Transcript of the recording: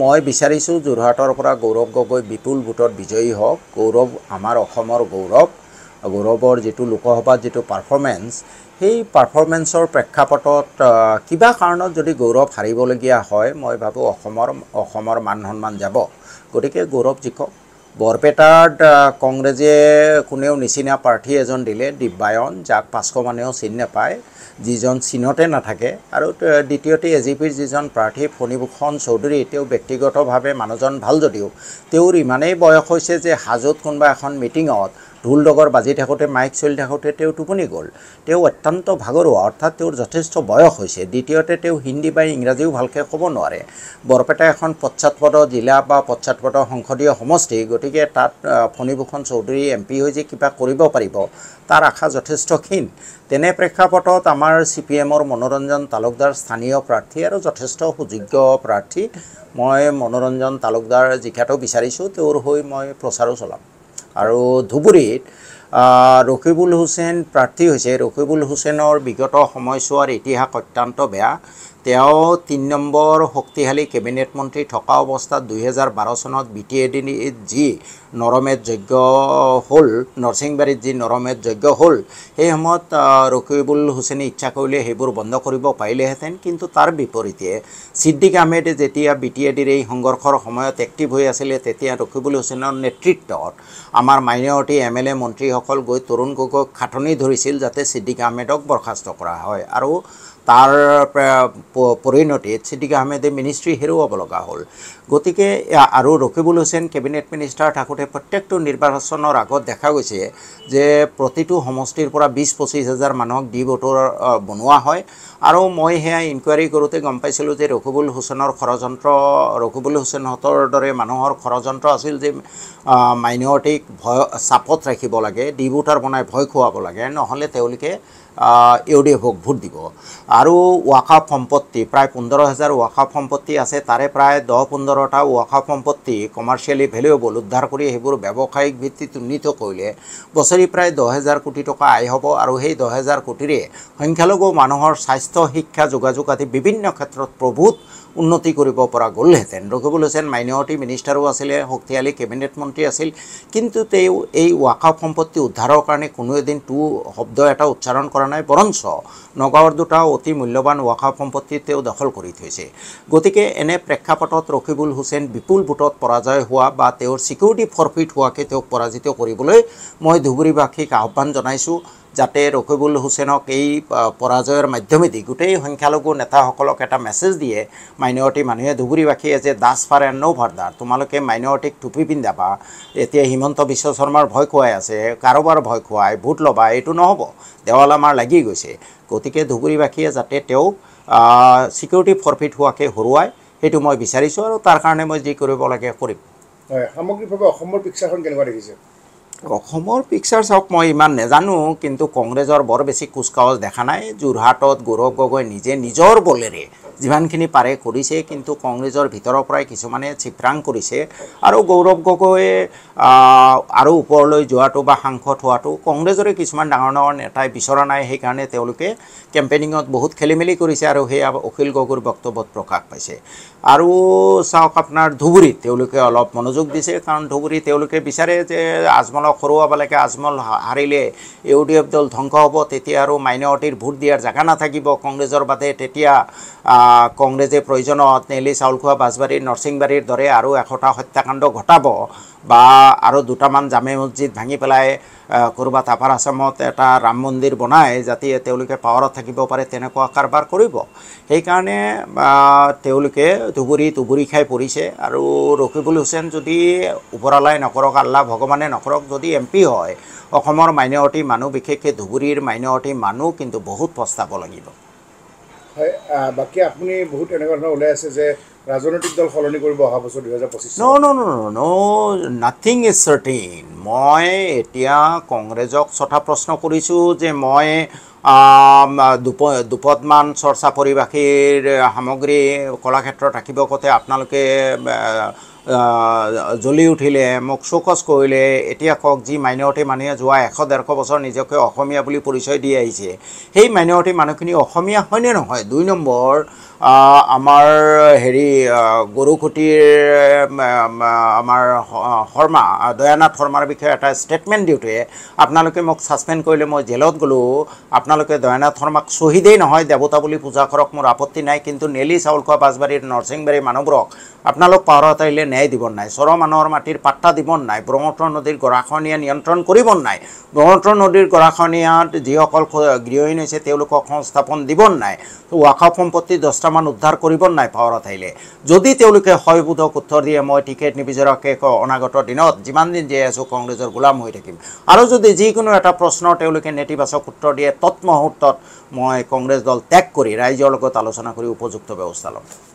মই বিচাৰিছো জুৰহাটৰ পৰা গৌৰৱ গগৈ বিপুল ভোটৰ বিজয়ী হওক। গৌৰৱ আমাৰ অসমৰ গৌৰৱ। গৌৰৱৰ যেটো লোকসভা যেটো পাৰফৰম্যান্স, সেই পাৰফৰম্যান্সৰ প্ৰেক্ষাপটত কিবা কাৰণত যদি গৌৰৱ হাৰিবলগীয়া হয়, মই ভাবো অসমৰ মান সন্মান যাব। গতিকে গৌৰৱ জিক। বৰপেটাত কংগ্ৰেছে কোনেও নিচিনা প্ৰাৰ্থী এজন দিলে, দিব্যায়ন, যাক ৫০০ মানেও চিন নাপায়, যিজন চিনতে নাথাকে। আৰু দ্বিতীয়তে এজিপিৰ যিজন প্ৰাৰ্থী ফণী ভূষণ চৌধুৰী, তেওঁ ব্যক্তিগতভাৱে মানুহজন ভাল যদিও তেওঁৰ ইমানেই বয়স হৈছে যে হাজত কোনোবা এখন মিটিঙত ঢোল ডগৰ বাজি থাকোঁতে, মাইক চলি থাকোঁতে তেওঁ টোপনি গ'ল। তেওঁ অত্যন্ত ভাগৰুৱা, অৰ্থাৎ তেওঁৰ যথেষ্ট বয়স হৈছে। দ্বিতীয়তে তেওঁ হিন্দী বা ইংৰাজীও ভালকৈ ক'ব নোৱাৰে। বৰপেটা এখন পশ্চাৎপদ জিলা বা পশ্চাৎপদ সংসদীয় সমষ্টি, গতিকে তাত ফণী ভূষণ চৌধুৰী MP হৈ যে কিবা কৰিব পাৰিব তাৰ আশা যথেষ্ট ক্ষীণ। তেনে প্ৰেক্ষাপটত আমাৰ CPMৰ মনোৰঞ্জন তালুকদাৰ স্থানীয় প্ৰাৰ্থী আৰু যথেষ্ট সুযোগ্য প্ৰাৰ্থী। মই মনোৰঞ্জন তালুকদাৰ জিকাটো বিচাৰিছোঁ, তেওঁৰ হৈ মই প্ৰচাৰো চলাম। আৰু ধুবুৰীত ৰকিবুল হুছেইন প্ৰাৰ্থী হৈছে। ৰকিবুল হুছেইনৰ বিগত সময়ছোৱাৰ ইতিহাস অত্যন্ত বেয়া। তেওঁ ৩ নম্বৰ শক্তিশালী কেবিনেট মন্ত্ৰী থকা অৱস্থাত ২০১২ চনত BTADত যি নৰমেদ যজ্ঞ হ'ল, নৰসিংবাৰীত যি নৰমেদ যজ্ঞ হ'ল, সেই সময়ত ৰকিবুল হুছেইনে ইচ্ছা কৰিলে সেইবোৰ বন্ধ কৰিব পাৰিলেহেঁতেন। কিন্তু তাৰ বিপৰীতে ছিদ্দিক আহমেদে যেতিয়া BTADৰ এই সংঘৰ্ষৰ সময়ত এক্টিভ হৈ আছিলে, তেতিয়া ৰকিবুল হুছেইনৰ নেতৃত্বত আমাৰ মাইনৰিটি MLA মন্ত্ৰীসকল গৈ তৰুণ গগৈক খাটনি ধৰিছিল যাতে ছিদ্দিক আহমেদক বৰ্খাস্ত কৰা হয়। আৰু তাৰ পৰিণতিত ছিদ্দিক আহমেদে মিনিষ্ট্ৰী হেৰুৱাব লগা হ'ল। গতিকে আৰু ৰকিবুল হুছেইন কেবিনেট মিনিষ্টাৰ থাকোঁতে প্ৰত্যেকটো নিৰ্বাচনৰ আগত দেখা গৈছে যে প্ৰতিটো সমষ্টিৰ পৰা ২০-২৫ হাজাৰ মানুহক দি ভোটৰ বনোৱা হয়। আৰু মই সেয়া ইনকুৱাৰী কৰোঁতে গম পাইছিলোঁ যে ৰকিবুল হুছেইনৰ ষড়যন্ত্ৰ, ৰকিবুল হুছেইনহঁতৰ দৰে মানুহৰ ষড়যন্ত্ৰ আছিল যে মাইনৰিটিক ভয় চাপত ৰাখিব লাগে, দি ভোটাৰ বনাই ভয় খুৱাব লাগে, নহ'লে তেওঁলোকে UDFক ভোট দিব। আৰু ৱাকাফ সম্পত্তি প্ৰায় ১৫,০০০ ৱাকাফ সম্পত্তি আছে, তাৰে প্ৰায় 10-15টা ৱাকাফ সম্পত্তি কমাৰ্চিয়েলি ভেলুৱেবল উদ্ধাৰ কৰি সেইবোৰ ব্যৱসায়িক ভিত্তিত উন্নীত কৰিলে বছৰি প্ৰায় 10,000 কোটি টকা আয় হ'ব। আৰু সেই 10,000 কোটিৰে সংখ্যালঘু মানুহৰ স্বাস্থ্য, শিক্ষা, যোগাযোগ আদি বিভিন্ন ক্ষেত্ৰত প্ৰভূত উন্নতি কৰিব পৰা গ'লহেঁতেন। ৰকিবুল হুছেইন মাইনৰিটি মিনিষ্টাৰো আছিলে, শক্তিশালী কেবিনেট মন্ত্ৰী আছিল, কিন্তু তেওঁ এই ৱাকাফ সম্পত্তি উদ্ধাৰৰ কাৰণে কোনো এদিন টু শব্দ এটা উচ্চাৰণ কৰা নাই, বৰঞ্চ নগাঁৱৰ দুটা অতি মূল্যৱান ৱাকাফ সম্পত্তি তেওঁ দখল কৰি থৈছে। গতিকে এনে প্ৰেক্ষাপটত ৰকিবুল হুছেইন বিপুল ভোটত পৰাজয় হোৱা বা তেওঁৰ ছিকিউৰিটি ফৰফিট হোৱাকে তেওঁক পৰাজিত কৰিবলৈ মই ধুবুৰীবাসীক আহ্বান জনাইছোঁ, যাতে ৰকিবুল হুছেইনক এই পৰাজয়ৰ মাধ্যমেদি গোটেই সংখ্যালঘু নেতাসকলক এটা মেছেজ দিয়ে, মাইনৰিটি মানুহে, ধুবুৰীবাসীয়ে, যে দাস ফাৰ এণ্ড ন' ভাৰ্দাৰ, তোমালোকে মাইনৰিটিক টুপি পিন্ধাবা, এতিয়া হিমন্ত বিশ্ব শৰ্মাৰ ভয় খুৱাই আছে, কাৰোবাৰ ভয় খুৱাই ভোট ল'বা, এইটো নহ'ব, দেৱাল আমাৰ লাগি গৈছে। গতিকে ধুবুৰীবাসীয়ে যাতে তেওঁক ছিকিউৰিটি ফৰফিট হোৱাকৈ হৰুৱাই, সেইটো মই বিচাৰিছোঁ আৰু তাৰ কাৰণে মই যি কৰিব লাগে কৰিম। হয়, সামগ্ৰিকভাৱে অসমৰ পিকচাৰখন কেনেকুৱা দেখিছে? অসমৰ পিকচাৰ চাওক, মই ইমান নেজানো, কিন্তু কংগ্ৰেছৰ বৰ বেছি কুচকাৱাজ দেখা নাই। যোৰহাটত গৌৰৱ গগৈ নিজে নিজৰ বলেৰে যিমানখিনি পাৰে কৰিছে, কিন্তু কংগ্ৰেছৰ ভিতৰৰ পৰাই কিছুমানে চিত্ৰাং কৰিছে। আৰু গৌৰৱ গগৈয়ে আৰু ওপৰলৈ যোৱাটো বা সাংসদ হোৱাটো কংগ্ৰেছৰে কিছুমান ডাঙৰ ডাঙৰ নেতাই বিচৰা নাই, সেইকাৰণে তেওঁলোকে কেম্পেইনিঙত বহুত খেলিমেলি কৰিছে আৰু সেয়া অখিল গগৈৰ বক্তব্যত প্ৰকাশ পাইছে। আৰু চাওক আপোনাৰ ধুবুৰীত তেওঁলোকে অলপ মনোযোগ দিছে, কাৰণ ধুবুৰী তেওঁলোকে বিচাৰে যে আজমল হৰুৱাব লাগে, আজমল হাৰিলে UDF দল ধ্বংস হ'ব, তেতিয়া আৰু মাইনৰিটিৰ ভোট দিয়াৰ জাগা নাথাকিব কংগ্ৰেছৰ বাদে। তেতিয়া কংগ্ৰেছে প্ৰয়োজনত নেলি, চাউলখোৱা, বাছবাৰী, নৰসিংবাৰীৰ দৰে আৰু 100টা হত্যাকাণ্ড ঘটাব বা আৰু দুটামান জামে মছজিদ ভাঙি পেলাই ক'ৰবাত আপাৰ আছামত এটা ৰাম মন্দিৰ বনাই যাতে তেওঁলোকে পাৱাৰত থাকিব পাৰে, তেনেকুৱা কাৰবাৰ কৰিব। সেইকাৰণে তেওঁলোকে ধুবুৰী খাই পৰিছে। আৰু ৰকিবুল হুছেইন যদি ওপৰলাই নকৰক, আল্লাহ ভগৱানে নকৰক, যদি MP হয়, অসমৰ মাইনৰিটি মানুহ, বিশেষকৈ ধুবুৰীৰ মাইনৰিটি মানুহ কিন্তু বহুত পস্তাব লাগিব। হয়, বাকী আপুনি বহুত এনেকুৱা ধৰণৰ ওলাই আছে যে ৰাজনৈতিক দল সলনি কৰিব অহা বছৰ 2025। Nothing is certain. মই এতিয়া কংগ্ৰেছক 6টা প্ৰশ্ন কৰিছোঁ যে মই দুপদমান চৰ্চা পৰিবাখীৰ সামগ্ৰী কলাক্ষেত্ৰত ৰাখিবকতে আপোনালোকে জ্বলি উঠিলে মোক শোকস কইলে এতিয়া কক জি মাইনৰটি মানুহে যোৱা 100-150 বছৰ নিজকে অসমীয়া বুলি পৰিচয় দি আহিছে সেই মাইনৰটি মানুহখিনি অসমীয়া হয়নে নহয় দুই নম্বৰ আমাৰ হেৰি গৰুখুটিৰ আমাৰ শৰ্মা দয়ানাথ শৰ্মাৰ বিষয়ে এটা ষ্টেটমেন্ট দিউতে আপোনালোকে মোক সাসপেন্ড কইলে মই জেলত গলো আপোনালোকে দয়ানাথ শর্মাক শহীদই নহয় দেবতা বুলি পূজা কৰক মোৰ আপত্তি নাই কিন্তু নেলি সাহুলখোৱা বাসবাৰীৰ নৰসিংবাৰী মানৱৰক আপোনালোক পাৰতাইলে ন্যায় দিবন নাই সৰমানৰ মাটিৰ পাট্টা দিবন নাই ব্ৰহ্মপুত্ৰ নদীৰ গৰাখনিয়া নিয়ন্ত্ৰণ কৰিবন নাই ব্ৰহ্মপুত্ৰ নদীৰ গৰাখনিয়াত যিসকল গৃহহীন হৈছে তেওঁলোকক সংস্থাপন দিবন নাই ওয়াকফ সম্পত্তি 10টা মান উদ্ধার কৰিবন নাই পাৰতাইলে যদি তেওঁলোকে হয় বুধক উত্তৰ দিয়ে মই টিকেট নিবিজৰকে অনাগত দিনত যিমান দিন যে আছো কংগ্ৰেছৰ গোলাম হৈ থাকিম আৰু যদি যিকোনো এটা প্ৰশ্ন তেওঁলোকে নেতিবাচক উত্তৰ দিয়ে তৎমহূৰ্তত মই কংগ্ৰেছ দল ত্যাগ কৰি ৰাইজৰ লগত আলোচনা কৰি উপযুক্ত ব্যৱস্থা লম